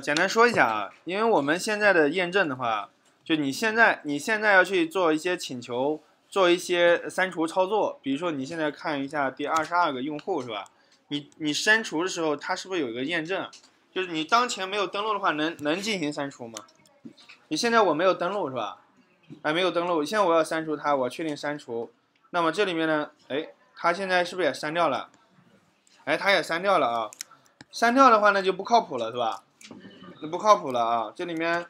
简单说一下啊，因为我们现在的验证的话，就你现在要去做一些请求，做一些删除操作，比如说你现在看一下第22个用户是吧？你删除的时候，它是不是有一个验证？就是你当前没有登录的话，能进行删除吗？你现在我没有登录是吧？哎，没有登录，现在我要删除它，我确定删除。那么这里面呢，哎，它现在是不是也删掉了？哎，它也删掉了啊。删掉的话呢就不靠谱了是吧？那不靠谱了啊！这里面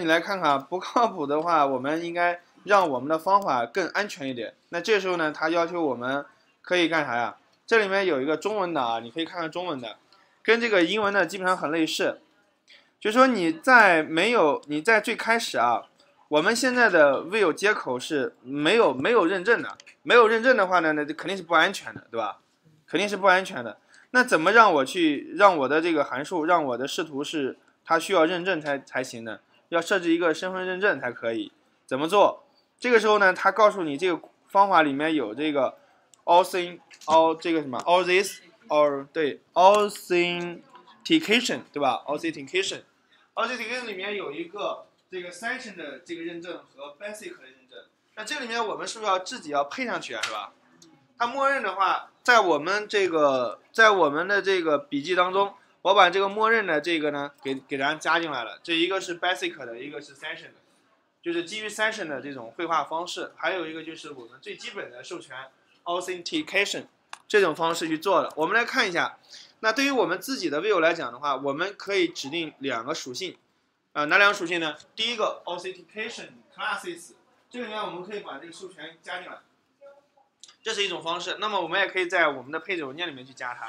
你来看看，不靠谱的话，我们应该让我们的方法更安全一点。那这时候呢，它要求我们可以干啥呀？这里面有一个中文的啊，你可以看看中文的，跟这个英文的基本上很类似。就是说你在最开始啊，我们现在的 Vue 接口是没有认证的，没有认证的话呢，那肯定是不安全的，对吧？肯定是不安全的。那怎么让我的这个函数，让我的视图是它需要认证才行呢？要设置一个身份认证才可以。怎么做？这个时候呢，它告诉你这个方法里面有这个 authentication 对吧 ？authentication 里面有一个这个 session 的这个认证和 basic 的认证。那这里面我们是不是要自己要配上去啊？是吧？它默认的话。在我们的这个笔记当中，我把这个默认的这个呢给咱加进来了。这一个是 basic 的，一个是 session 的，就是基于 session 的这种绘画方式，还有一个就是我们最基本的授权 authentication 这种方式去做的。我们来看一下，那对于我们自己的 Vue 来讲的话，我们可以指定两个属性，哪两个属性呢？第一个 authentication classes， 这里面我们可以把这个授权加进来。这是一种方式，那么我们也可以在我们的配置文件里面去加它。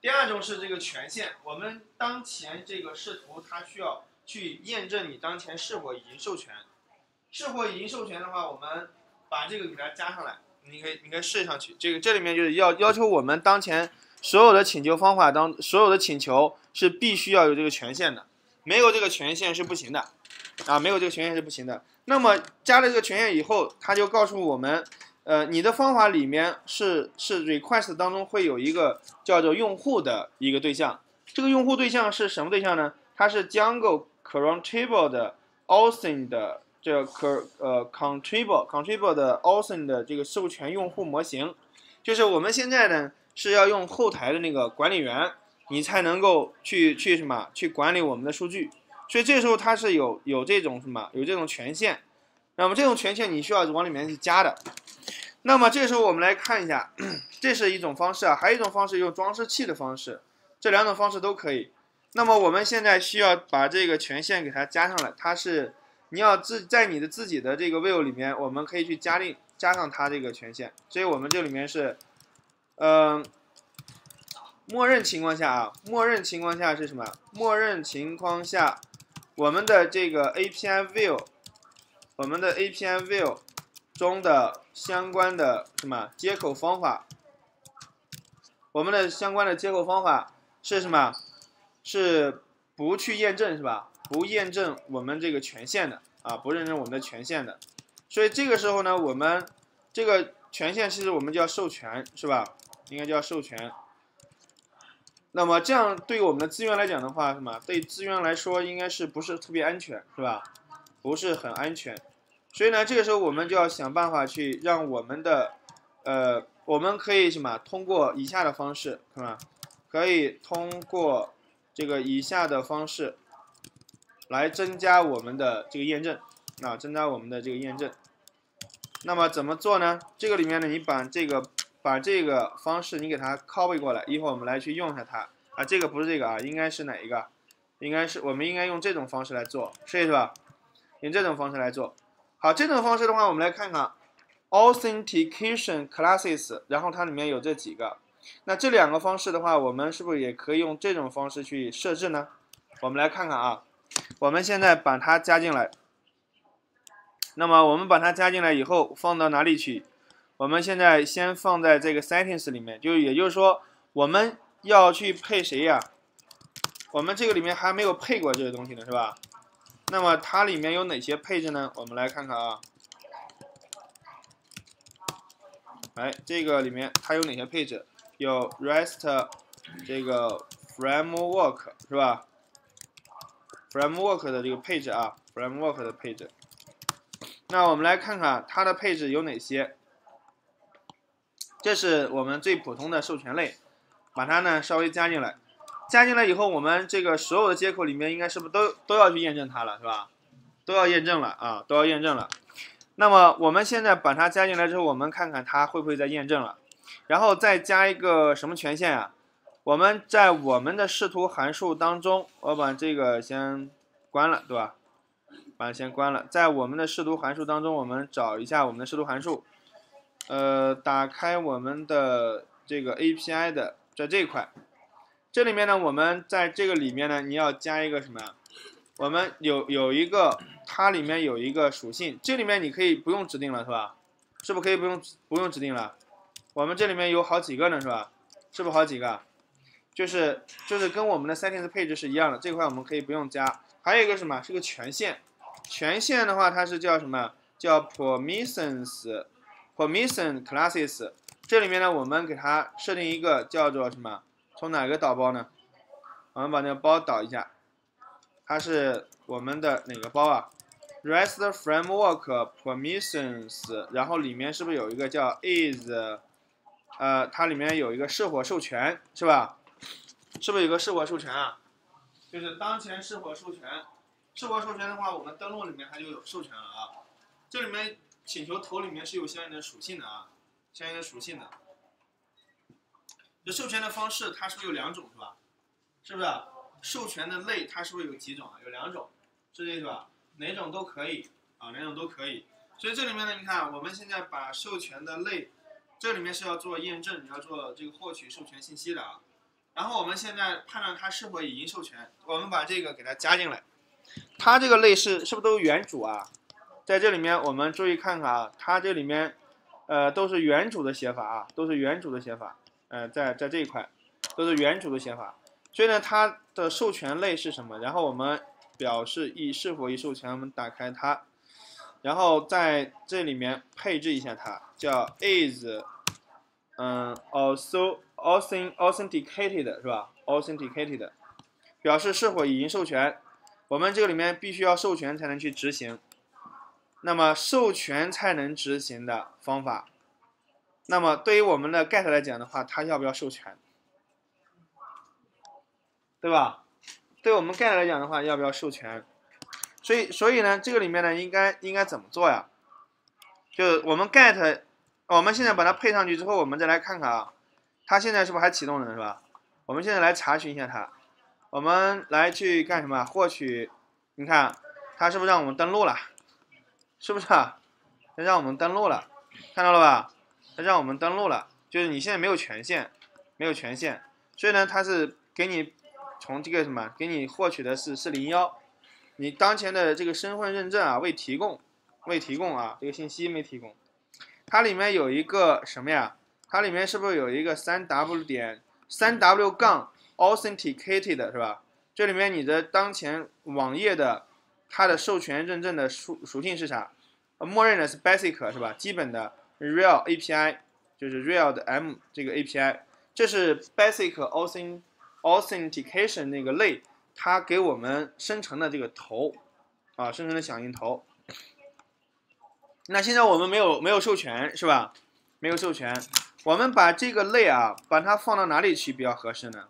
第二种是这个权限，我们当前这个视图它需要去验证你当前是否已经授权。是否已经授权的话，我们把这个给它加上来，你可以试上去。这里面就是要求我们当前所有的请求方法所有的请求是必须要有这个权限的，没有这个权限是不行的啊，没有这个权限是不行的。那么加了这个权限以后，它就告诉我们。你的方法里面是 request 当中会有一个叫做用户的一个对象，这个用户对象是什么对象呢？它是 Django current table 的 authn 的这个contribute 的 authn 的这个授权用户模型，就是我们现在呢是要用后台的那个管理员，你才能够去管理我们的数据，所以这时候它是有这种权限，那么这种权限你需要往里面去加的。那么这时候我们来看一下，这是一种方式啊，还有一种方式用装饰器的方式，这两种方式都可以。那么我们现在需要把这个权限给它加上来，它是你要在你的自己的这个 Vue 里面，我们可以去加上它这个权限。所以我们这里面是，默认情况下是什么？默认情况下，我们的这个 API Vue， 我们的 API Vue。中的相关的什么接口方法？我们的相关的接口方法是什么？是不去验证是吧？不验证我们这个权限的啊，不认证我们的权限的。所以这个时候呢，我们这个权限其实我们叫授权是吧？应该叫授权。那么这样对我们的资源来讲的话，什么？对资源来说应该是不是特别安全是吧？不是很安全。所以呢，这个时候我们就要想办法去让我们的，我们可以什么？通过以下的方式，是吧？可以通过这个以下的方式来增加我们的这个验证，啊，增加我们的这个验证。那么怎么做呢？这个里面呢，你把这个方式你给它 copy 过来，一会儿我们来去用一下它。啊，这个不是这个啊，应该是哪一个？我们应该用这种方式来做，是吧？用这种方式来做。好，这种方式的话，我们来看看 authentication classes， 然后它里面有这几个。那这两个方式的话，我们是不是也可以用这种方式去设置呢？我们来看看啊，我们现在把它加进来。那么我们把它加进来以后，放到哪里去？我们现在先放在这个 settings 里面，也就是说，我们要去配谁呀？我们这个里面还没有配过这个东西呢，是吧？那么它里面有哪些配置呢？我们来看看啊。哎，这个里面它有哪些配置？有 REST 这个 framework 是吧 ？framework 的这个配置啊 ，framework 的配置。那我们来看看它的配置有哪些。这是我们最普通的授权类，把它呢稍微加进来。加进来以后，我们这个所有的接口里面，应该是不是都要去验证它了，是吧？都要验证了啊，都要验证了。那么我们现在把它加进来之后，我们看看它会不会再验证了，然后再加一个什么权限啊？我们在我们的视图函数当中，我把这个先关了，对吧？把它先关了。在我们的视图函数当中，我们找一下我们的视图函数，打开我们的这个 API 的，在这一块。这里面呢，我们在这个里面呢，你要加一个什么呀？我们有一个，它里面有一个属性，这里面你可以不用指定了，是吧？是不是可以不用指定了？我们这里面有好几个呢，是吧？是不是好几个？就是跟我们的 settings 配置是一样的，这块我们可以不用加。还有一个什么？是个权限。权限的话，它是叫什么？叫 permission classes。这里面呢，我们给它设定一个叫做什么？从哪个导包呢？我们把那个包导一下，它是我们的哪个包啊 ？REST framework permissions， 然后里面是不是有一个叫 is， 它里面有一个是否授权是吧？是不是有个是否授权啊？就是当前是否授权，是否授权的话，我们登录里面它就有授权了啊。这里面请求头里面是有相应的属性的啊，相应的属性的。授权的方式它是不是有两种是吧？是不是授权的类它是不是有几种啊？有两种，是这个吧？哪种都可以啊，哪种都可以。所以这里面呢，你看我们现在把授权的类，这里面是要做验证，你要做这个获取授权信息的啊。然后我们现在判断它是否已经授权，我们把这个给它加进来。它这个类是不是都是原主啊？在这里面我们注意看看啊，它这里面都是原主的写法啊，都是原主的写法。在这一块都是原主的写法，所以呢，它的授权类是什么？然后我们表示是否已授权，我们打开它，然后在这里面配置一下它，叫 is， also authenticated 是吧 ？authenticated 表示是否已经授权。我们这个里面必须要授权才能去执行。那么授权才能执行的方法。那么对于我们的 get 来讲的话，它要不要授权，对吧？对我们 get 来讲的话，要不要授权？所以呢，这个里面呢，应该怎么做呀？就是我们 get， 我们现在把它配上去之后，我们再来看看啊，它现在是不是还启动呢，是吧？我们现在来查询一下它，我们来去干什么？获取，你看它是不是让我们登录了？是不是啊？它让我们登录了，看到了吧？它让我们登录了，就是你现在没有权限，没有权限，所以呢，它是给你从这个什么，给你获取的是401，你当前的这个身份认证啊未提供啊，这个信息没提供。它里面有一个什么呀？它里面是不是有一个3W-authenticated 是吧？这里面你的当前网页的它的授权认证的属性是啥？默认的是 basic 是吧？基本的。Real API 就是 Real 的 M 这个 API， 这是 Basic Authentication 那个类，它给我们生成的这个头啊，生成的响应头。那现在我们没有授权是吧？没有授权，我们把这个类啊，把它放到哪里去比较合适呢？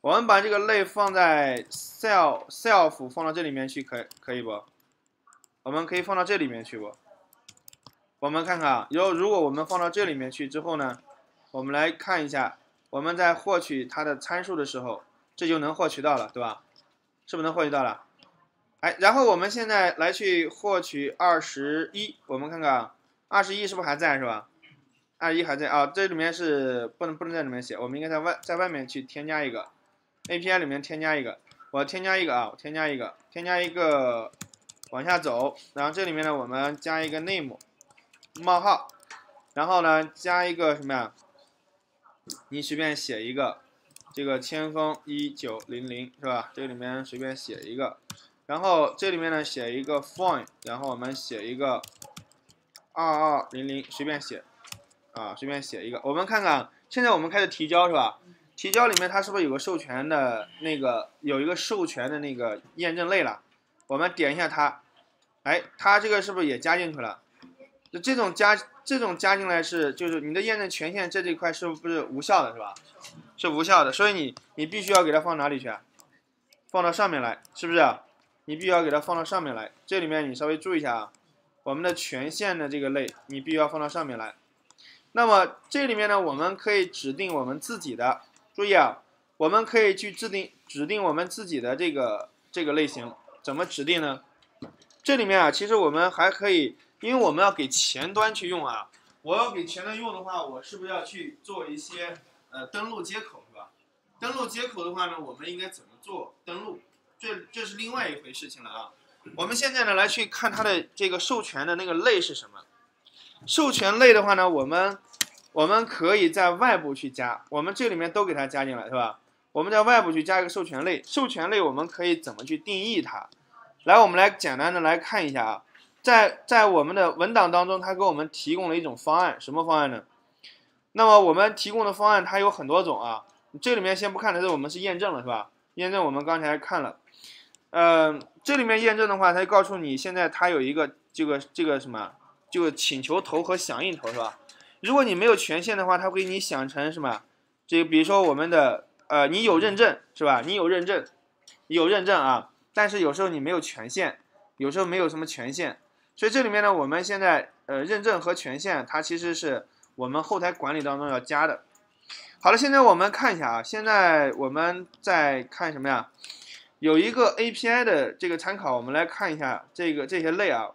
我们把这个类放在 self 放到这里面去，可以不？我们可以放到这里面去不？我们看看啊，如果我们放到这里面去之后呢，我们来看一下，我们在获取它的参数的时候，这就能获取到了，对吧？是不是能获取到了？哎，然后我们现在来去获取21，我们看看21是不是还在是吧？21还在啊，这里面是不能在里面写，我们应该在外面去添加一个 API 里面添加一个，我添加一个，往下走，然后这里面呢我们加一个 name。冒号，然后呢，加一个什么呀？你随便写一个，这个千锋1900是吧？这里面随便写一个，然后这里面呢写一个 phone， 然后我们写一个2200，随便写，啊，随便写一个。我们看看，现在我们开始提交是吧？提交里面它是不是有个授权的那个有一个授权的那个验证类了？我们点一下它，哎，它这个是不是也加进去了？就这种加进来是就是你的验证权限在这一块是不是无效的，是吧？是无效的，所以你必须要给它放哪里去？放到上面来，是不是？你必须要给它放到上面来。这里面你稍微注意一下啊，我们的权限的这个类你必须要放到上面来。那么这里面呢，我们可以指定我们自己的。注意啊，我们可以去指定我们自己的这个类型，怎么指定呢？这里面啊，其实我们还可以，因为我们要给前端去用啊，我要给前端用的话，我是不是要去做一些登录接口，是吧？登录接口的话呢，我们应该怎么做登录？这是另外一回事情了啊。我们现在呢来去看它的这个授权的那个类是什么？授权类的话呢，我们可以在外部去加，我们这里面都给它加进来，是吧？我们在外部去加一个授权类，授权类我们可以怎么去定义它？来，我们来简单的来看一下啊，在我们的文档当中，它给我们提供了一种方案，什么方案呢？那么我们提供的方案它有很多种啊，这里面先不看的是我们是验证了，是吧？验证我们刚才看了，这里面验证的话，它就告诉你现在它有一个这个什么，就请求头和响应头，是吧？如果你没有权限的话，它会给你想成什么？这比如说我们的你有认证是吧？你有认证啊，但是有时候你没有权限，有时候没有什么权限，所以这里面呢，我们现在认证和权限它其实是我们后台管理当中要加的。好了，现在我们看一下啊，现在我们在看什么呀？有一个 API 的这个参考，我们来看一下这些类啊。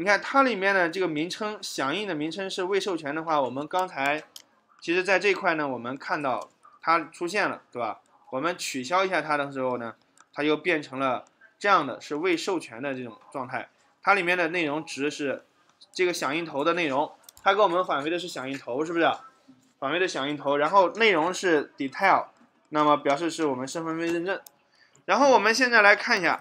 你看它里面的这个名称，响应的名称是未授权的话，我们刚才其实在这块呢，我们看到它出现了，对吧？我们取消一下它的时候呢，它又变成了这样的，是未授权的这种状态。它里面的内容值是这个响应头的内容，它给我们返回的是响应头，是不是？返回的响应头，然后内容是 detail， 那么表示是我们身份被认证。然后我们现在来看一下，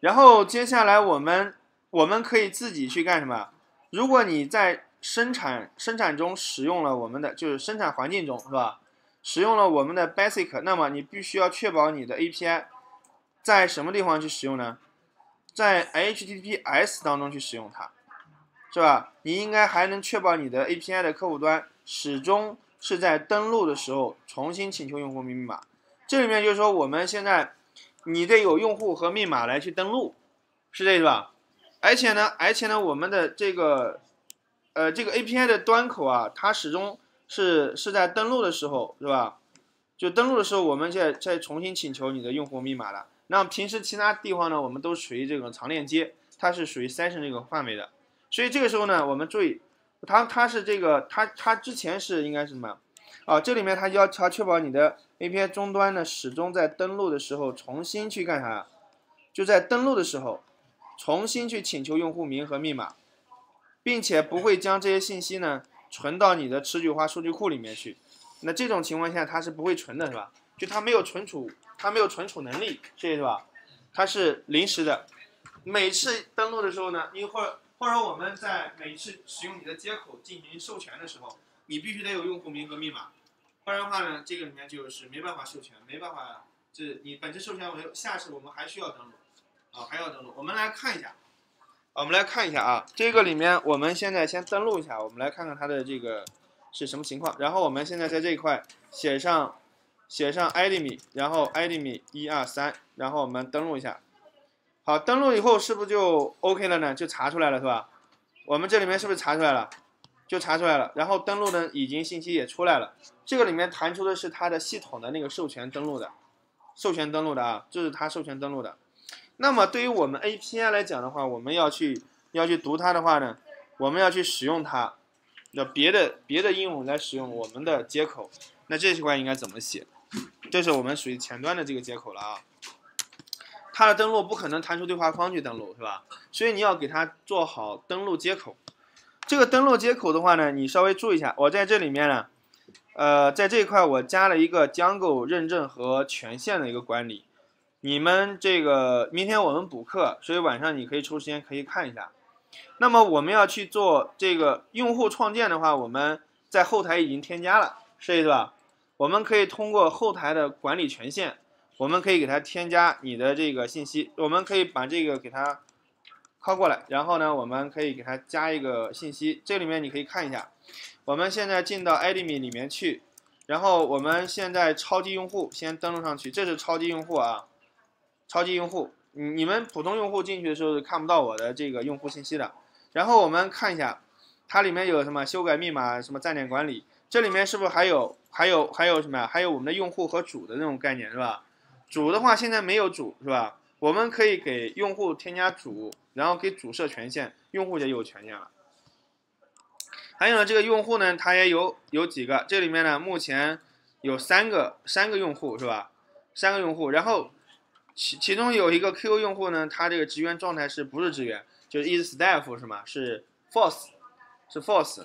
然后接下来我们可以自己去干什么？如果你在生产中使用了我们的，就是生产环境中，是吧？使用了我们的 basic， 那么你必须要确保你的 API 在什么地方去使用呢？在 HTTPS 当中去使用它，是吧？你应该还能确保你的 API 的客户端始终是在登录的时候重新请求用户密码。这里面就是说我们现在。你得有用户和密码来去登录，是这个吧？而且呢，我们的这个 API 的端口啊，它始终是在登录的时候，是吧？就登录的时候，我们再重新请求你的用户密码了。那平时其他地方呢，我们都属于这种长链接，它是属于 session 这个范围的。所以这个时候呢，我们注意，它之前是应该是什么？啊，这里面它确保你的 API 终端呢始终在登录的时候重新去干啥？就在登录的时候重新去请求用户名和密码，并且不会将这些信息呢存到你的持久化数据库里面去。那这种情况下它是不会存的，是吧？就它没有存储能力，是吧？它是临时的。每次登录的时候呢，或者我们在每次使用你的接口进行授权的时候，你必须得有用户名和密码，不然的话呢，这个里面就是没办法授权，没办法，这你本次授权为下次我们还需要登录，啊，还要登录。我们来看一下啊，这个里面我们现在先登录一下，我们来看看它的这个是什么情况。然后我们现在在这一块写上 idme， 然后 idme 123，然后我们登录一下。好，登录以后是不是就 OK 了呢？就查出来了，是吧？我们这里面是不是查出来了？就查出来了，然后登录呢，已经信息也出来了。这个里面弹出的是它的系统的那个授权登录的啊，这是它授权登录的。那么对于我们 API 来讲的话，我们要去读它的话呢，我们要去使用它，那别的应用来使用我们的接口，那这一块应该怎么写？这是我们属于前端的这个接口了啊。它的登录不可能弹出对话框去登录，是吧？所以你要给它做好登录接口。这个登录接口的话呢，你稍微注意一下。我在这里面呢，在这一块我加了一个 Django 认证和权限的一个管理。你们这个明天我们补课，所以晚上你可以抽时间可以看一下。那么我们要去做这个用户创建的话，我们在后台已经添加了，是这意思吧？我们可以通过后台的管理权限，我们可以给它添加你的这个信息，我们可以把这个给它 call 过来，然后呢，我们可以给它加一个信息。这里面你可以看一下，我们现在进到 admin 里面去，然后我们现在超级用户先登录上去，这是超级用户啊，超级用户，你们普通用户进去的时候是看不到我的这个用户信息的。然后我们看一下，它里面有什么修改密码、什么站点管理，这里面是不是还有什么呀？还有我们的用户和主的那种概念是吧？主的话现在没有主是吧？我们可以给用户添加主，然后给主设权限，用户也有权限了。还有呢，这个用户呢，它也有几个，这里面呢目前有三个用户是吧？三个用户，然后其中有一个 QQ 用户呢，他这个职员状态是不是职员？就是 is staff 是吗？是 false， 是 false。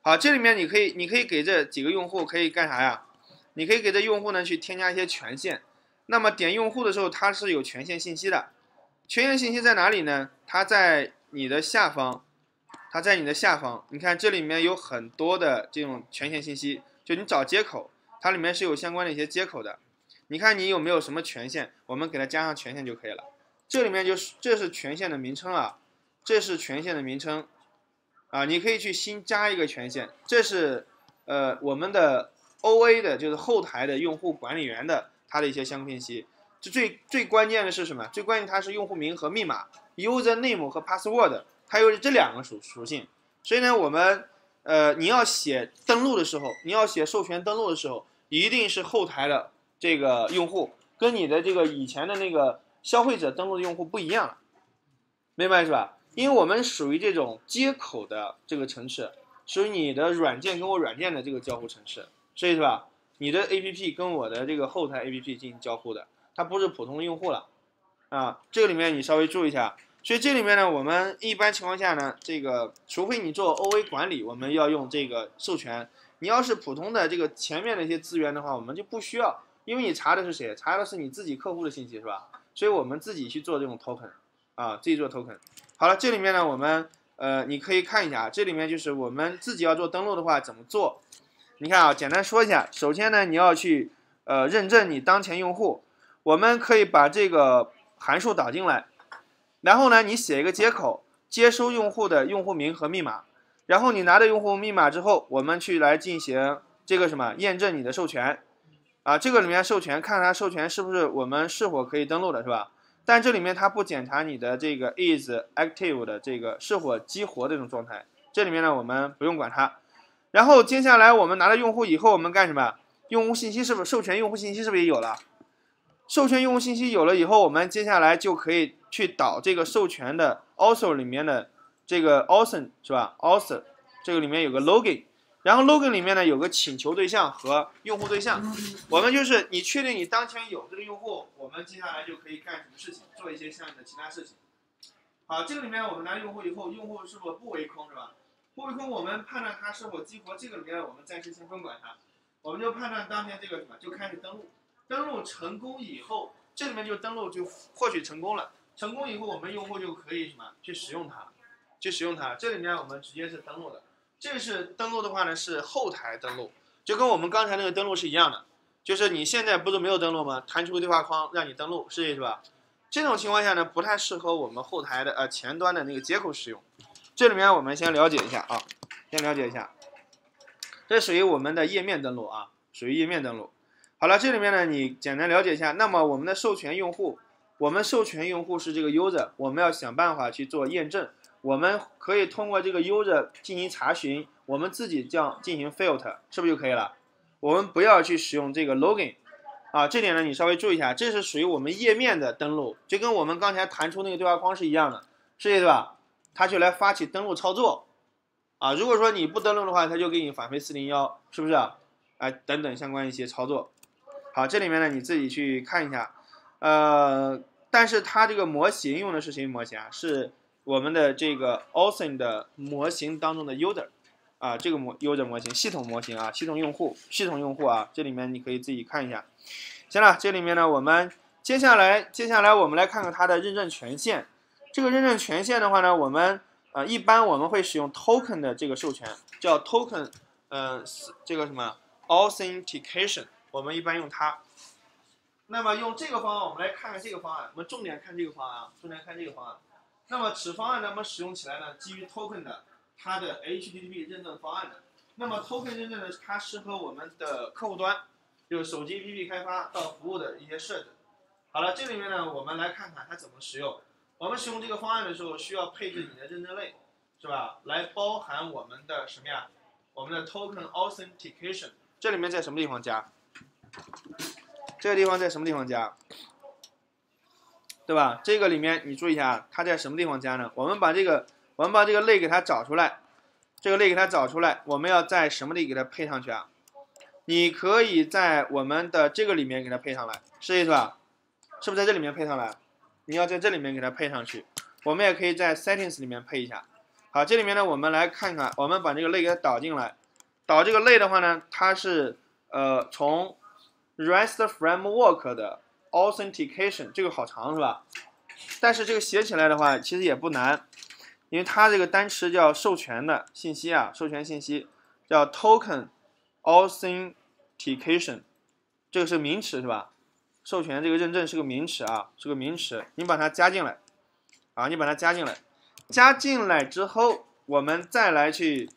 好，这里面你可以给这几个用户可以干啥呀？你可以给这用户呢去添加一些权限。那么点用户的时候，它是有权限信息的。权限信息在哪里呢？它在你的下方，它在你的下方。你看这里面有很多的这种权限信息，就你找接口，它里面是有相关的一些接口的。你看你有没有什么权限，我们给它加上权限就可以了。这里面就是这是权限的名称啊。这是权限的名称，啊，你可以去新加一个权限。这是我们的 OA 的，就是后台的用户管理员的它的一些相关信息。这最关键的是什么？最关键它是用户名和密码 ，user name 和 password， 它有这两个属性。所以呢，我们你要写登录的时候，你要写授权登录的时候，一定是后台的这个用户跟你的这个以前的那个消费者登录的用户不一样了，明白是吧？因为我们属于这种接口的这个层次，属于你的软件跟我软件的这个交互层次，所以是吧？你的 APP 跟我的这个后台 APP 进行交互的，它不是普通用户了啊。这个里面你稍微注意一下。所以这里面呢，我们一般情况下呢，这个除非你做 OA 管理，我们要用这个授权。你要是普通的这个前面的一些资源的话，我们就不需要，因为你查的是谁？查的是你自己客户的信息是吧？所以我们自己去做这种 token 啊，自己做 token。好了，这里面呢，我们你可以看一下，这里面就是我们自己要做登录的话怎么做。你看啊，简单说一下。首先呢，你要去认证你当前用户，我们可以把这个函数导进来，然后呢，你写一个接口，接收用户的用户名和密码，然后你拿着用户密码之后，我们去来进行这个什么验证你的授权啊，这个里面授权看它授权是不是我们是否可以登录的，是吧？但这里面它不检查你的这个 is active 的这个是否激活这种状态，这里面呢我们不用管它。然后接下来我们拿到用户以后，我们干什么？用户信息是不是授权用户信息是不是也有了？授权用户信息有了以后，我们接下来就可以去导这个授权的 auth 里面的这个 auth 是吧 ？auth 这个里面有个 login， 然后 login 里面呢有个请求对象和用户对象，我们就是你确定你当前有这个用户，我们接下来就可以干什么事情，做一些相应的其他事情。好，这个里面我们拿用户以后，用户是否不为空是吧？不为空，我们判断它是否激活，这个里面我们暂时先不管它，我们就判断当前这个什么就开始登录，登录成功以后，这里面就登录就获取成功了，成功以后我们用户就可以什么去使用它，去使用它。这里面我们直接是登录的。这是登录的话呢，是后台登录，就跟我们刚才那个登录是一样的，就是你现在不是没有登录吗？弹出对话框让你登录，是吧？这种情况下呢，不太适合我们后台的前端的那个接口使用。这里面我们先了解一下啊，先了解一下，这属于我们的页面登录啊，属于页面登录。好了，这里面呢你简单了解一下。那么我们的授权用户，我们授权用户是这个 user， 我们要想办法去做验证。我们可以通过这个 user 进行查询，我们自己这样进行 filter， 是不是就可以了？我们不要去使用这个 login， 啊，这点呢你稍微注意一下，这是属于我们页面的登录，就跟我们刚才弹出那个对话框是一样的，是对吧？它就来发起登录操作，啊，如果说你不登录的话，它就给你返回401，是不是？啊，等等相关一些操作。好，这里面呢你自己去看一下，但是它这个模型用的是谁模型啊？是我们的这个 auth 的模型当中的 user， 啊，这个 user 模型，系统模型啊，系统用户啊，这里面你可以自己看一下。行了，这里面呢，我们接下来我们来看看它的认证权限。这个认证权限的话呢，我们一般我们会使用 token 的这个授权，叫 token 这个什么 authentication， 我们一般用它。那么用这个方案，我们来看看这个方案，我们重点看这个方案啊，重点看这个方案。那么此方案呢，我们使用起来呢，基于 token 的它的 HTTP 认证方案的。那么 token 认证呢，它适合我们的客户端，就是手机 APP 开发到服务的一些设置。好了，这里面呢，我们来看看它怎么使用。我们使用这个方案的时候，需要配置你的认证类，是吧？来包含我们的什么呀？我们的 token authentication。这里面在什么地方加？这个地方在什么地方加？对吧？这个里面你注意一下，它在什么地方加呢？我们把这个类给它找出来，这个类给它找出来，我们要在什么里给它配上去啊？你可以在我们的这个里面给它配上来，是这意思吧？是不是在这里面配上来？你要在这里面给它配上去。我们也可以在 settings 里面配一下。好，这里面呢，我们来看看，我们把这个类给它导进来。导这个类的话呢，它是从 REST framework 的 authentication， 这个好长是吧？但是这个写起来的话，其实也不难。因为它这个单词叫授权的信息啊，授权信息叫 token authentication， 这个是名词是吧？授权这个认证是个名词啊，是个名词。你把它加进来，啊，你把它加进来，加进来之后，我们再来去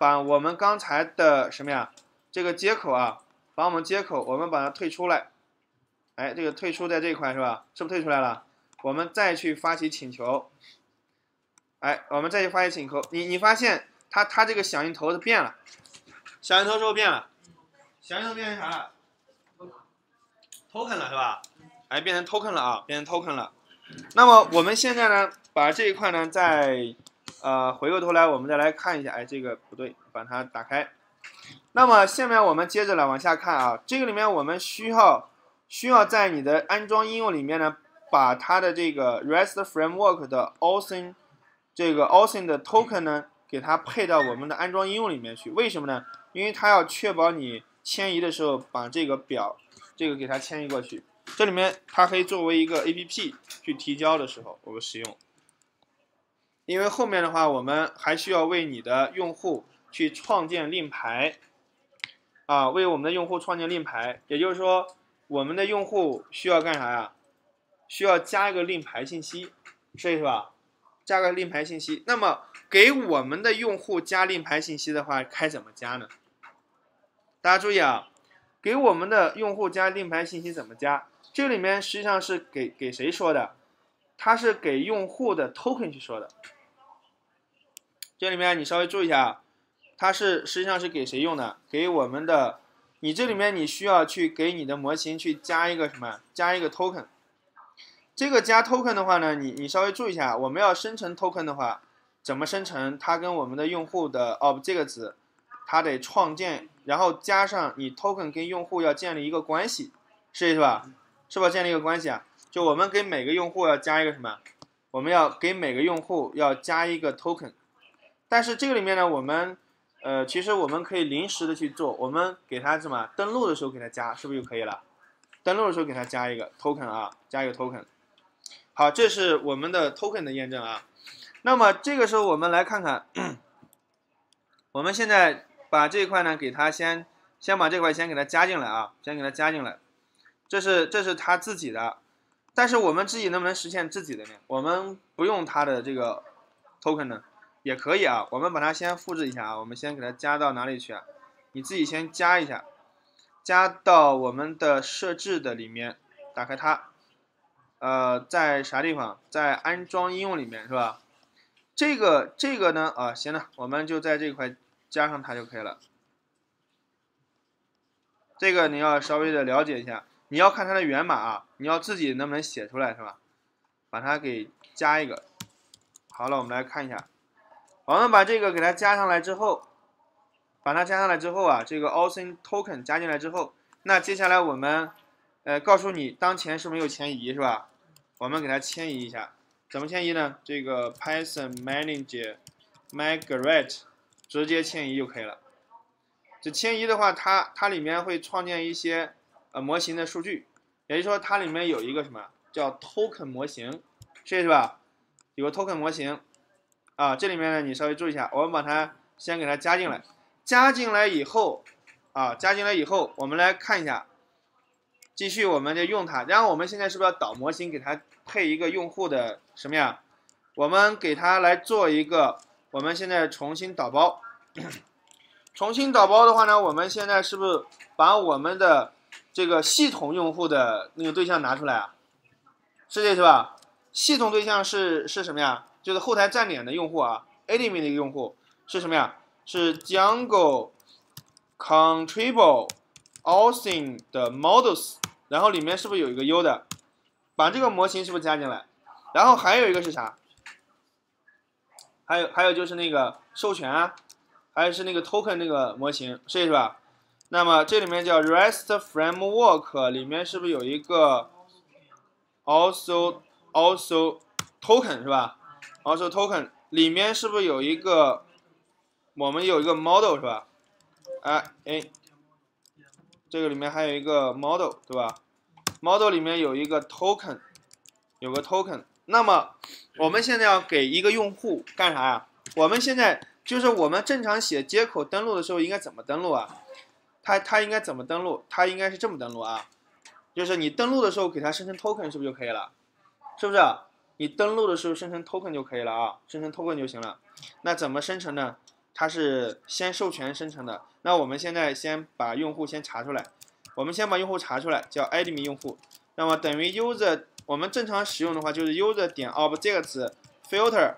把我们刚才的什么呀，这个接口啊，把我们接口我们把它退出来，哎，这个退出在这一块是吧？是不是退出来了？我们再去发起请求。哎，我们再去发起请求，你发现它这个响应头是变了，响应头是不是变了？响应头变成啥了 ？token 了是吧？哎，变成 token 了啊，变成 token 了。那么我们现在呢，把这一块呢再回过头来，我们再来看一下，哎，这个不对，把它打开。那么下面我们接着来往下看啊，这个里面我们需要在你的安装应用里面呢，把它的这个 REST framework 的 authn 这个 authn 的 token 呢，给它配到我们的安装应用里面去。为什么呢？因为它要确保你迁移的时候把这个表，这个给它迁移过去。这里面它可以作为一个 APP 去提交的时候我们使用。因为后面的话我们还需要为你的用户去创建令牌，啊，为我们的用户创建令牌。也就是说，我们的用户需要干啥呀？需要加一个令牌信息，是吧？加个令牌信息，那么给我们的用户加令牌信息的话，该怎么加呢？大家注意啊，给我们的用户加令牌信息怎么加？这里面实际上是给谁说的？它是给用户的 token 去说的。这里面你稍微注意一下，它是实际上是给谁用的？给我们的，你这里面你需要去给你的模型去加一个什么？加一个 token。这个加 token 的话呢，你稍微注意一下，我们要生成 token 的话，怎么生成？它跟我们的用户的 object， 它得创建，然后加上你 token 跟用户要建立一个关系，是吧？是吧？建立一个关系啊，就我们给每个用户要加一个什么？我们要给每个用户要加一个 token。但是这个里面呢，我们其实我们可以临时的去做，我们给它什么？登录的时候给它加，是不是就可以了？登录的时候给它加一个 token 啊，加一个 token。好，这是我们的 token 的验证啊。那么这个时候我们来看看，我们现在把这一块呢给它先把这块先给它加进来啊，先给它加进来。这是它自己的，但是我们自己能不能实现自己的呢？我们不用它的这个 token 呢，也可以啊。我们把它先复制一下啊，我们先给它加到哪里去啊？你自己先加一下，加到我们的设置的里面，打开它。在啥地方？在安装应用里面是吧？这个呢啊，行了，我们就在这块加上它就可以了。这个你要稍微的了解一下，你要看它的源码啊，你要自己能不能写出来是吧？把它给加一个。好了，我们来看一下，我们把这个给它加上来之后，把它加上来之后啊，这个 authn token 加进来之后，那接下来我们。告诉你当前是没有迁移是吧？我们给它迁移一下，怎么迁移呢？这个 Python manage migrate 直接迁移就可以了。这迁移的话，它里面会创建一些模型的数据，也就是说它里面有一个什么叫 token 模型，是吧？有个 token 模型啊，这里面呢你稍微注意一下，我们把它先给它加进来。加进来以后啊，加进来以后，我们来看一下，继续我们就用它。然后我们现在是不是要导模型给它配一个用户的什么呀？我们给它来做一个，我们现在重新导包。重新导包的话呢，我们现在是不是把我们的这个系统用户的那个对象拿出来啊？是这是吧？系统对象是什么呀？就是后台站点的用户啊 ，admin 的用户是什么呀？是 Django contribute authing 的 models， 然后里面是不是有一个 U 的？把这个模型是不是加进来？然后还有一个是啥？还有就是那个授权啊，还有是那个 token 那个模型，是吧？那么这里面叫 REST framework， 里面是不是有一个 also token 是吧？ also token 里面是不是有一个我们有一个 model 是吧？这个里面还有一个 model 对吧？ model 里面有一个 token， 有个 token。那么我们现在要给一个用户干啥呀？我们现在就是我们正常写接口登录的时候应该怎么登录啊？它应该怎么登录？它应该是这么登录啊，就是你登录的时候给它生成 token 是不是就可以了？是不是？你登录的时候生成 token 就可以了啊，生成 token 就行了。那怎么生成呢？它是先授权生成的。那我们现在先把用户先查出来。 我们先把用户查出来，叫 admin 用户，那么等于 user， 我们正常使用的话就是 user 点 objects filter，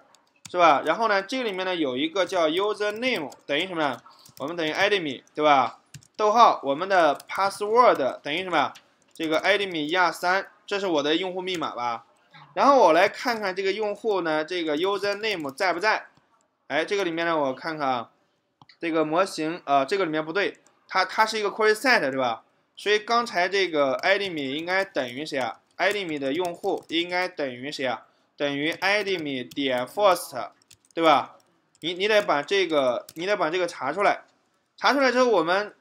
是吧？然后呢，这个里面呢有一个叫 user name 等于什么呢？我们等于 admin 对吧？逗号我们的 password 等于什么？这个 admin 123，这是我的用户密码吧？然后我来看看这个用户呢，这个 user name 在不在？哎，这个里面呢我看看这个模型这个里面不对，它是一个 query set 对吧？ 所以刚才这个 admin 应该等于谁啊 ？admin 的用户应该等于谁啊？等于 admin 点 first， 对吧？你得把这个查出来，查出来之后我们，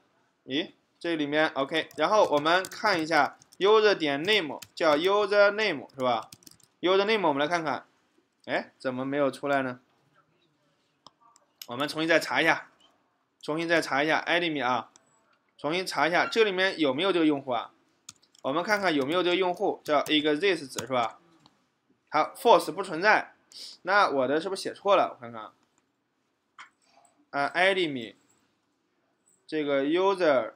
这里面 OK， 然后我们看一下 user 点 name 叫 user name 是吧 ？user name 我们来看看，哎，怎么没有出来呢？我们重新再查一下，admin 啊。 重新查一下，这里面有没有这个用户啊？我们看看有没有这个用户叫 exists 是吧？好 ，false 不存在。那我的是不是写错了？我看看，admin 这个 user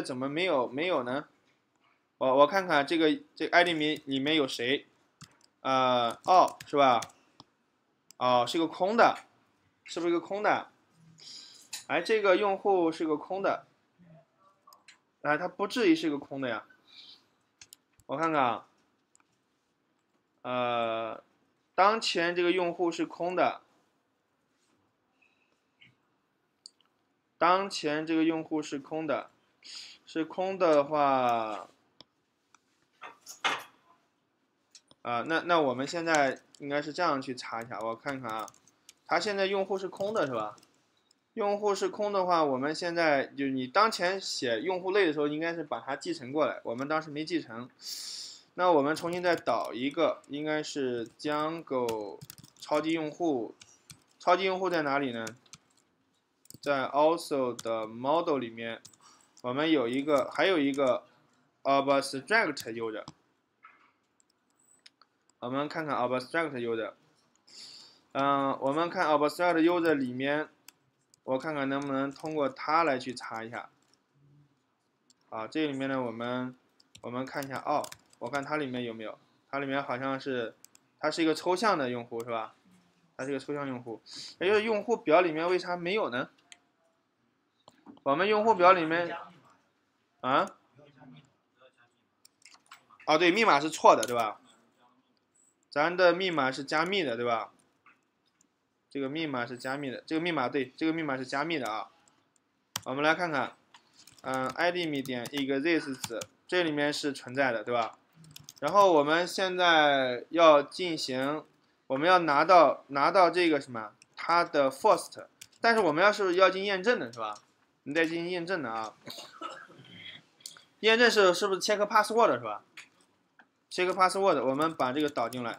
怎么没有呢？我看看这个 admin 里面有谁？是吧？哦，是个空的，是不是一个空的？哎，这个用户是个空的。 啊，它不至于是个空的呀。我看看啊，当前这个用户是空的，是空的话，那我们现在应该是这样去查一下，我看看啊，它现在用户是空的是吧？ 用户是空的话，我们现在就你当前写用户类的时候，应该是把它继承过来。我们当时没继承，那我们重新再导一个，应该是Django超级用户。超级用户在哪里呢？在 also 的 model 里面，我们有一个，还有一个 abstract user。我们看看 abstract user。我们看 abstract user 里面。 我看看能不能通过它来去查一下，啊，这里面呢，我们看一下哦，我看它里面有没有，它里面好像是，它是一个抽象的用户是吧？它是一个抽象用户，也就是用户表里面为啥没有呢？我们用户表里面，对，密码是错的对吧？咱的密码是加密的对吧？ 这个密码是加密的，这个密码是加密的啊。我们来看看，admin 点 exists 这里面是存在的，对吧？然后我们现在要进行，我们要拿到这个什么，它的 first， 但是我们要进验证的是吧？你得进行验证的啊。验证是不是 check password 是吧 ？check password， 我们把这个导进来。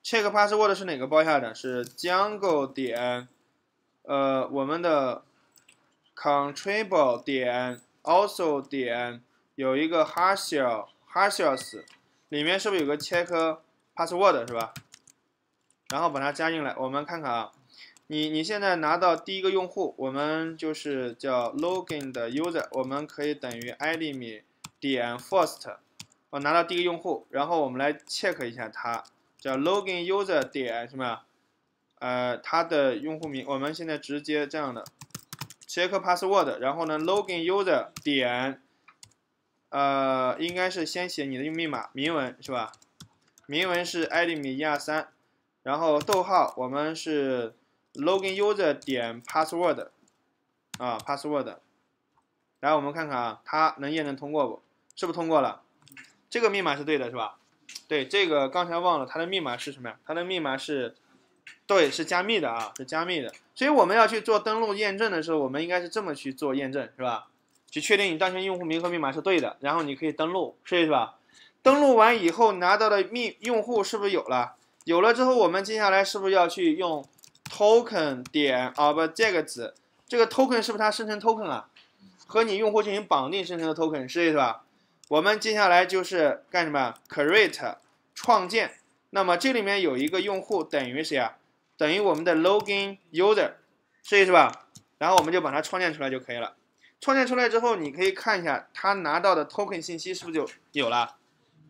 check password 是哪个包下的？是Django 点，我们的 contribute 点 also 点有一个 hashes 里面是不是有个 check password 是吧？然后把它加进来，我们看看啊，你现在拿到第一个用户，我们就是叫 login 的 user， 我们可以等于 admin 点 first， 我拿到第一个用户，然后我们来 check 一下它，叫 login user 点什么？它的用户名，我们现在直接这样的 check password， 然后呢 login user 点应该是先写你的密码，明文是吧？明文是 admin 123， 然后逗号我们是 login user 点 password 啊 password， 来我们看看啊，它能验证通过不？是不是通过了？这个密码是对的是吧？对，这个刚才忘了它的密码是什么呀？它的密码是。对，是加密的啊，是加密的。所以我们要去做登录验证的时候，我们应该是这么去做验证，是吧？去确定你当前用户名和密码是对的，然后你可以登录，是吧？登录完以后拿到的用户是不是有了？有了之后，我们接下来是不是要去用 token 点 object？ 这个 token 是不是它生成 token 啊？和你用户进行绑定生成的 token， 是吧？我们接下来就是干什么 ？create 创建。那么这里面有一个用户等于谁啊？等于我们的 login user， 是吧？然后我们就把它创建出来就可以了。创建出来之后，你可以看一下他拿到的 token 信息是不是就有了？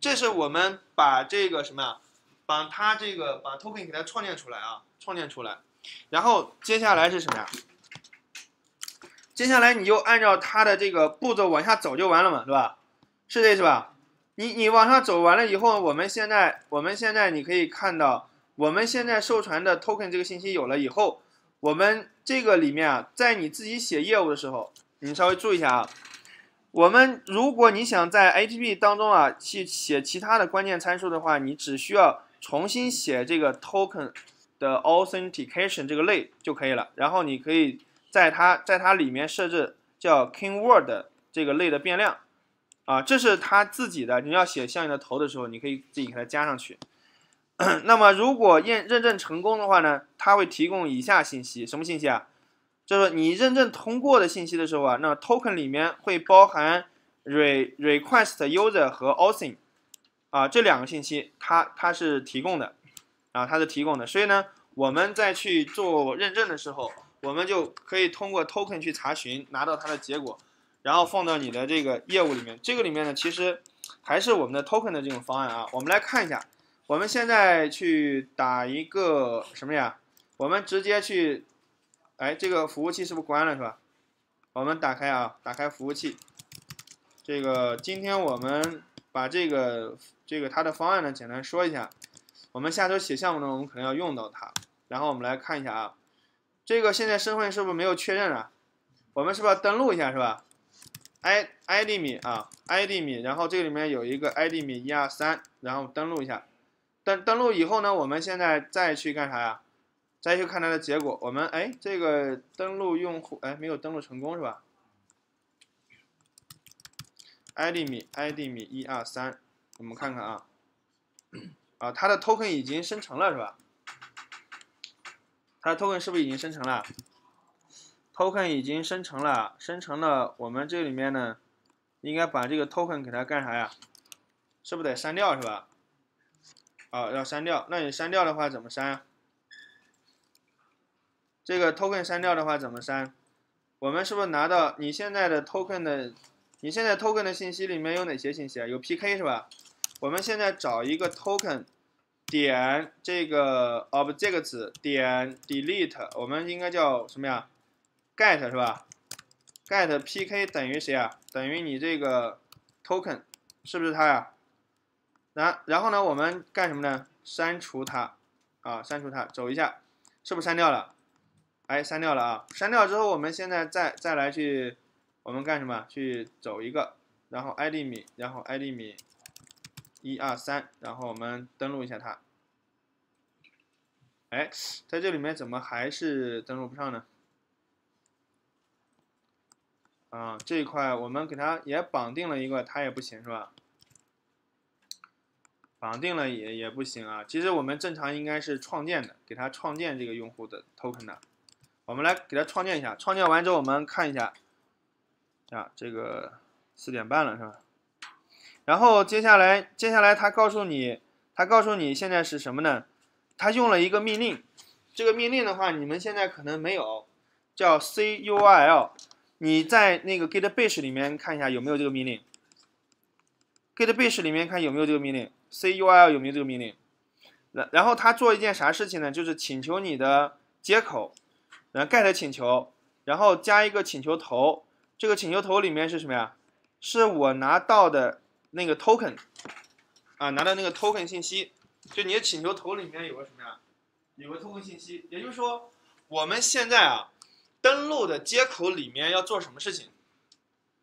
这是我们把这个什么，把 token 给它创建出来啊，创建出来。然后接下来是什么呀？接下来你就按照它的这个步骤往下走就完了嘛，对吧？是这是吧？你往上走完了以后，我们现在你可以看到。我们现在授权的 token 这个信息有了以后，我们这个里面啊，在你自己写业务的时候，你稍微注意一下啊。我们如果你想在 APP 当中啊去写其他的关键参数的话，你只需要重新写这个 token 的 authentication 这个类就可以了。然后你可以在它里面设置叫 keyword 这个类的变量啊，这是它自己的。你要写相应的头的时候，你可以自己给它加上去。那么，如果认证成功的话呢，它会提供以下信息，什么信息啊？就是你认证通过的信息的时候啊，那 token 里面会包含 request user 和 auth 啊这两个信息，它是提供的啊，它是提供的。所以呢，我们在去做认证的时候，我们就可以通过 token 去查询，拿到它的结果，然后放到你的这个业务里面。这个里面呢，其实还是我们的 token 的这种方案啊。我们来看一下。我们现在去打一个什么呀？我们直接去，哎，这个服务器是不是关了是吧？我们打开啊，打开服务器。这个今天我们把这个它的方案呢简单说一下。我们下周写项目呢，我们可能要用到它。然后我们来看一下啊，这个现在身份是不是没有确认啊？我们是不是要登录一下是吧 ？idmin 啊 ，idmin， 然后这里面有一个 idmin 123， 然后登录一下。登录以后呢，我们现在再去干啥呀？再去看它的结果。我们哎，这个登录用户哎没有登录成功是吧 ？idmin 123， 我们看看啊，啊，它的 token 已经生成了是吧？它的 token 是不是已经生成了 ？token 已经生成了，生成了。我们这里面呢，应该把这个 token 给它干啥呀？是不是得删掉是吧？啊，要删掉。那你删掉的话怎么删啊？这个 token 删掉的话怎么删？我们是不是拿到你现在的 token 的，你现在 token 的信息里面有哪些信息啊？有 PK 是吧？我们现在找一个 token 点这个 object 点 delete， 我们应该叫什么呀 ？get 是吧 ？get PK 等于谁啊？等于你这个 token 是不是它呀？然后呢，我们干什么呢？删除它，啊，删除它，走一下，是不是删掉了？哎，删掉了啊！删掉之后，我们现在再来去，我们干什么？去走一个，然后 idmin， 然后 idmin 123，然后我们登录一下它。哎，在这里面怎么还是登录不上呢？啊，这一块我们给它也绑定了一个，它也不行是吧？绑定了也不行啊，其实我们正常应该是创建的，给它创建这个用户的 token 的。我们来给它创建一下。创建完之后，我们看一下，啊，这个4:30了是吧？然后接下来它告诉你现在是什么呢？它用了一个命令，这个命令的话，你们现在可能没有，叫 curl。你在那个 GetBase 里面看一下有没有这个命令。GetBase 里面看有没有这个命令 ，curl 有没有这个命令。然后它做一件啥事情呢？就是请求你的接口，然后 get 请求，然后加一个请求头。这个请求头里面是什么呀？是我拿到的那个 token， 啊，拿到那个 token 信息。就你的请求头里面有个什么呀？有个 token 信息。也就是说，我们现在啊。登录的接口里面要做什么事情？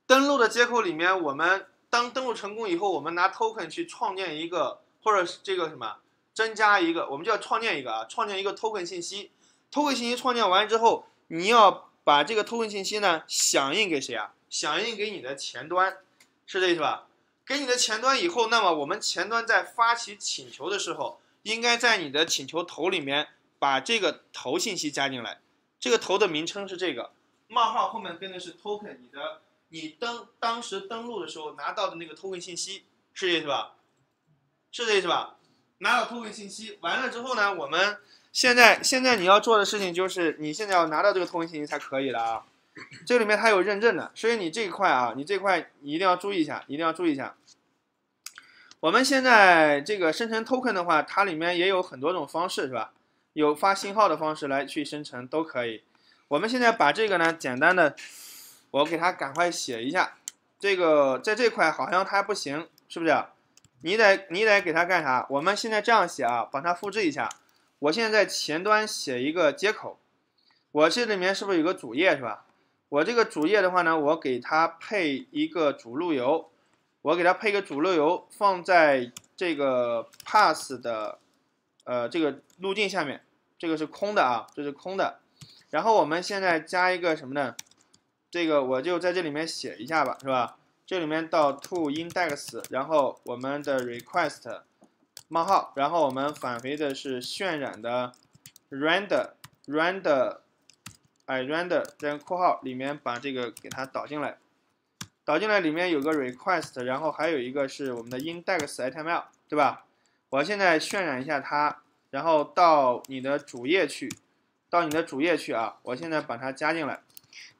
登录的接口里面，我们当登录成功以后，我们拿 token 去创建一个，或者是这个什么，增加一个，我们就要创建一个啊，创建一个 token 信息。token 信息创建完之后，你要把这个 token 信息呢响应给谁啊？响应给你的前端，是这意思吧？给你的前端以后，那么我们前端在发起请求的时候，应该在你的请求头里面把这个头信息加进来。这个头的名称是这个冒号后面跟的是 token， 你当时登录的时候拿到的那个 token 信息，是这意思吧？是这意思吧？拿到 token 信息完了之后呢，我们现在你要做的事情就是你现在要拿到这个 token 信息才可以了啊。这里面它有认证的，所以你这一块啊，你一定要注意一下，我们现在这个生成 token 的话，它里面也有很多种方式，是吧？有发信号的方式来去生成都可以。我们现在把这个呢，简单的，我给它赶快写一下。这个在这块好像它不行，是不是？你得给它干啥？我们现在这样写啊，把它复制一下。我现在在前端写一个接口，我这里面是不是有个主页是吧？我这个主页的话呢，我给它配一个主路由，放在这个 pass 的这个路径下面。这个是空的啊，这是空的。然后我们现在加一个什么呢？这个我就在这里面写一下吧，是吧？这里面到 to index， 然后我们的 request 冒号，然后我们返回的是渲染的 render 这个括号里面把这个给它导进来，里面有个 request， 然后还有一个是我们的 index.html， 对吧？我现在渲染一下它。然后到你的主页去，啊！我现在把它加进来，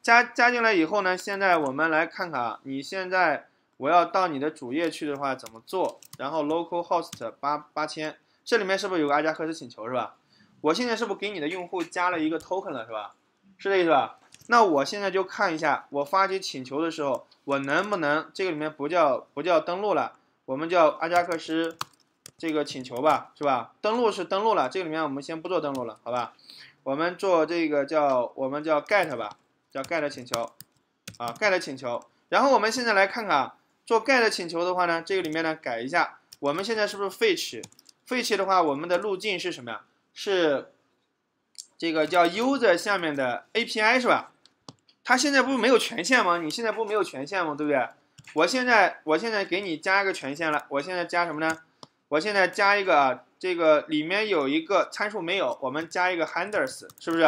加进来以后呢，现在我们来看看啊，你现在我要到你的主页去的话怎么做？然后 localhost 8000，这里面是不是有个阿加克斯请求是吧？我现在是不是给你的用户加了一个 token 了是吧？是这意思吧？那我现在就看一下，我发起请求的时候，我能不能这个里面不叫登录了，我们叫阿加克斯。这个请求吧，是吧？登录是登录了，这个里面我们先不做登录了，好吧？我们做这个叫 get 吧，叫 get 请求啊 ，get 请求。然后我们现在来看看啊，做 get 请求的话呢，这个里面呢改一下，我们现在是不是 fetch 的话，我们的路径是什么呀？是这个叫 user 下面的 API 是吧？它现在不是没有权限吗？你现在不是没有权限吗？对不对？我现在给你加一个权限了，我现在加什么呢？我现在加一个啊，这个里面有一个参数没有，我们加一个 handlers， 是不是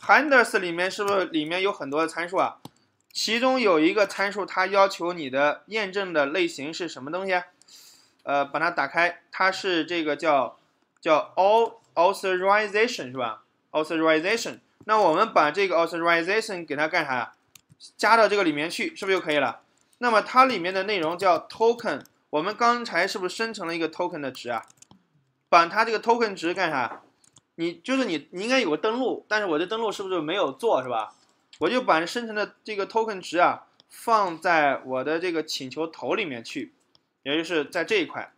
？handlers 里面是不是里面有很多的参数啊？其中有一个参数，它要求你的验证的类型是什么东西、啊？把它打开，它是这个叫 authorization 是吧 ？authorization， 那我们把这个 authorization 给它干啥呀？加到这个里面去，是不是就可以了？那么它里面的内容叫 token。我们刚才是不是生成了一个 token 的值啊？把它这个 token 值干啥？你应该有个登录，但是我这登录是不是没有做是吧？我就把生成的这个 token 值啊放在我的这个请求头里面去，也就是在这一块，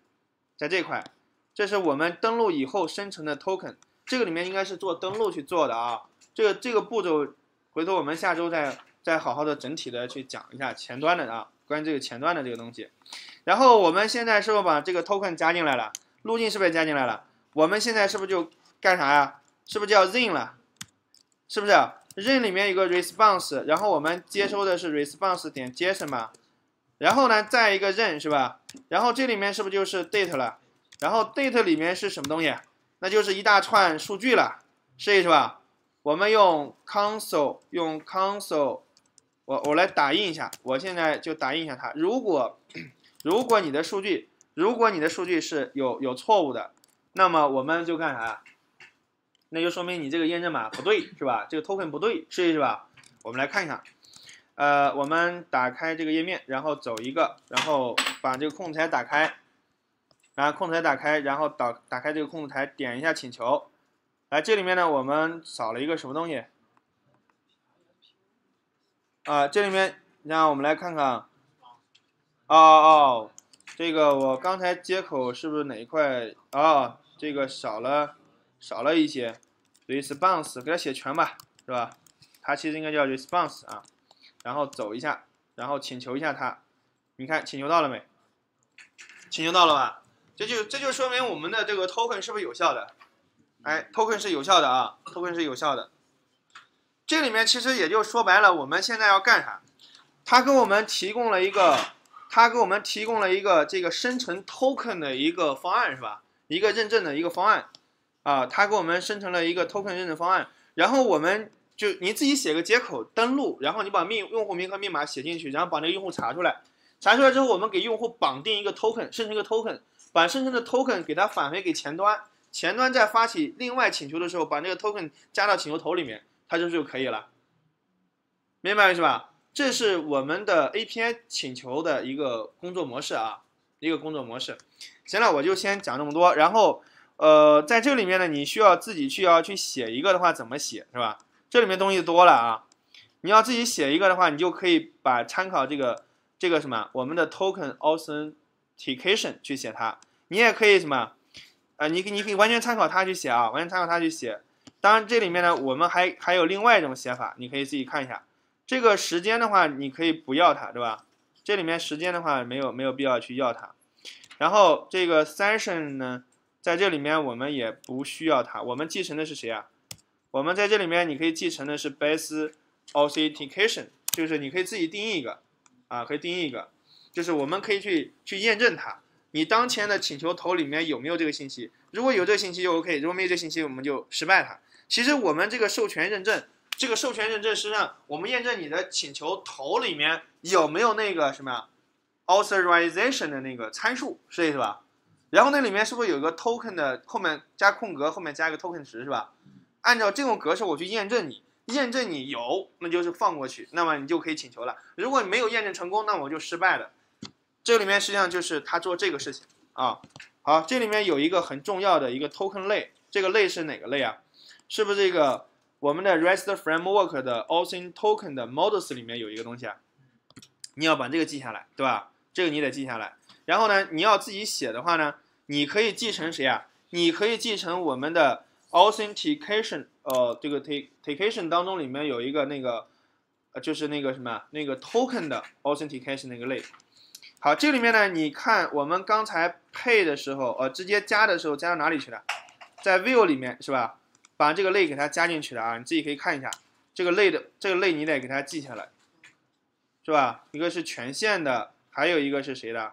这是我们登录以后生成的 token， 这个里面应该是做登录去做的啊。这个步骤，回头我们下周再好好的整体的去讲一下前端的啊。关于这个前端的这个东西，然后我们现在是不是把这个 token 加进来了？路径是不是也加进来了？我们现在是不是就干啥呀？是不是叫 then 了？是不是 then 里面有个 response， 然后我们接收的是 response 点 json 嘛？然后呢，再一个 then 是吧？然后这里面是不是就是 date 了？然后 date 里面是什么东西？那就是一大串数据了，是吧？我们用 console， 我来打印一下，我现在就打印一下它。如果你的数据，是有错误的，那么我们就干啥？那就说明你这个验证码不对，是吧？这个 token 不对，试一试吧。我们来看一下，我们打开这个页面，然后走一个，然后把这个控制台打开，然后打开这个控制台，点一下请求。来，这里面呢，我们扫了一个什么东西？啊，这里面，让我们来看看，这个我刚才接口是不是哪一块啊？这个少了一些 ，response 给它写全吧，是吧？它其实应该叫 response 啊，然后走一下，然后请求一下它，你看请求到了没？请求到了吧？这就说明我们的这个 token 是不是有效的？哎 ，token 是有效的啊 ，token 是有效的。这里面其实也就说白了，我们现在要干啥？他给我们提供了一个这个生成 token 的一个方案，是吧？一个认证的一个方案啊，他给我们生成了一个 token 认证方案。然后我们就你自己写个接口登录，然后你把用户名和密码写进去，然后把那个用户查出来。查出来之后，我们给用户绑定一个 token， 生成一个 token， 把生成的 token 给它返回给前端，前端在发起另外请求的时候，把那个 token 加到请求头里面。它就可以了，明白是吧？这是我们的 API 请求的一个工作模式啊，行了，我就先讲这么多。然后，在这里面呢，你需要自己去写一个的话，怎么写是吧？这里面东西多了啊，你要自己写一个的话，你就可以把参考这个什么我们的 Token Authentication 去写它。你也可以什么你可以完全参考它去写啊，当然，这里面呢，我们还有另外一种写法，你可以自己看一下。这个时间的话，你可以不要它，对吧？这里面时间的话，没有必要去要它。然后这个 session 呢，在这里面我们也不需要它。我们继承的是谁啊？我们在这里面你可以继承的是 base authentication， 就是你可以自己定义一个啊，就是我们可以去验证它。你当前的请求头里面有没有这个信息？如果有这个信息就 OK， 如果没有这个信息，我们就失败它。其实我们这个授权认证，实际上我们验证你的请求头里面有没有那个什么 authorization 的那个参数，是吧？然后那里面是不是有一个 token 的后面加空格，后面加一个 token 值，是吧？按照这种格式我去验证你，有，那就是放过去，那么你就可以请求了。如果你没有验证成功，那我就失败了。这里面实际上就是他做这个事情啊。好，这里面有一个很重要的一个 token 类，这个类是哪个类啊？是不是这个我们的 REST Framework 的 Auth Token 的 Models 里面有一个东西啊？你要把这个记下来，对吧？这个你得记下来。然后呢，你要自己写的话呢，你可以继承谁啊？你可以继承我们的 Authentication， 这个 Authentication 当中里面有一个那个，就是那个什么那个 Token 的 Authentication 那个类。好，这里面呢，你看我们刚才配的时候，直接加的时候加到哪里去了？在 View 里面是吧？把这个类给它加进去的啊，你自己可以看一下这个类你得给它记下来，是吧？一个是权限的，还有一个是谁的？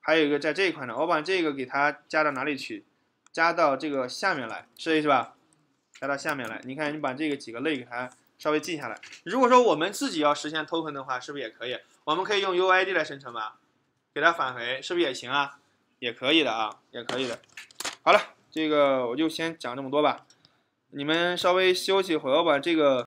还有一个在这一块的，我把这个给它加到哪里去？加到这个下面来，是吧？加到下面来，你看你把这个几个类给它稍微记下来。如果说我们自己要实现 token 的话，是不是也可以？我们可以用 UID 来生成吧，给它返回，是不是也行啊？也可以的啊，也可以的。好了，这个我就先讲这么多吧。你们稍微休息一会儿，我把这个。